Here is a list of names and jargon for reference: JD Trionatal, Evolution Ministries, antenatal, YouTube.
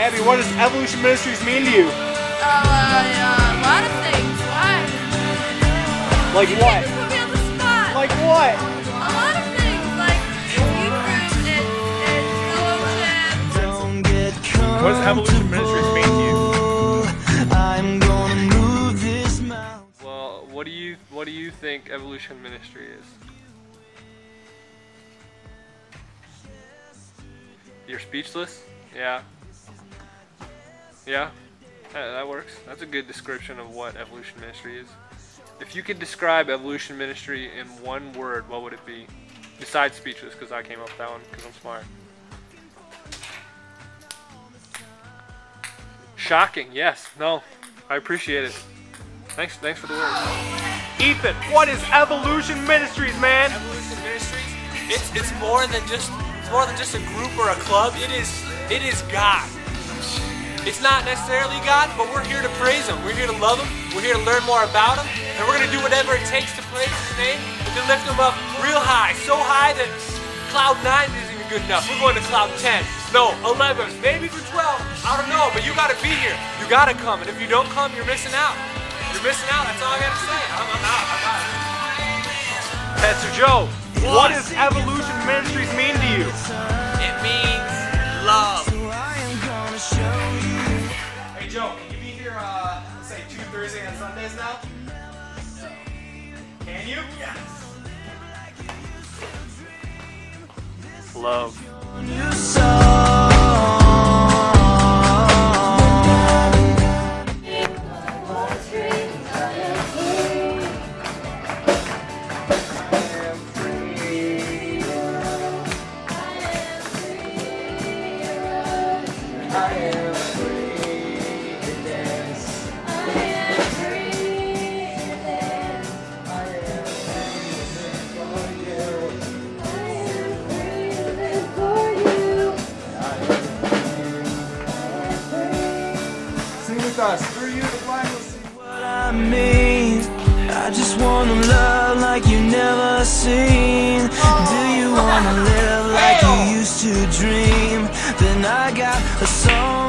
Abby, what does Evolution Ministries mean to you? A lot of things. Why? Like you what? Just put me on the spot. Like what? A lot of things. Like Hebrew and fellowship. What does Evolution Ministries mean to you? Well, what do you think Evolution Ministry is? You're speechless? Yeah. Yeah, that works. That's a good description of what Evolution Ministry is. If you could describe Evolution Ministry in one word, what would it be? Besides speechless, because I came up with that one because I'm smart. Shocking, yes. No, I appreciate it. Thanks for the word. Ethan, what is Evolution Ministries, man? Evolution Ministries? It's more than just... more than just a group or a club. It is God. It's not necessarily God, but we're here to praise Him. We're here to love Him. We're here to learn more about Him. And we're going to do whatever it takes to praise His name and to lift Him up real high. So high that cloud 9 isn't even good enough. We're going to cloud 10. No, 11, maybe even 12. I don't know, but you got to be here. You got to come. And if you don't come, you're missing out. You're missing out. That's all I got to say. I'm out. I'm out. Pastor Joe, what does Evolution Ministries mean to you? It means love. Hey Joe, can you be here, let's say, 2 Thursday and Sundays now? No. Can you? Yes. Love. I am free to dance. I am free to dance. I am free to dance for you. I am free to dance for you. I am free. I am free. Sing with us. Through you, the blind will see what I mean. I just want to love like you never seen. Do you want to live like you used to dream? Then I got a song.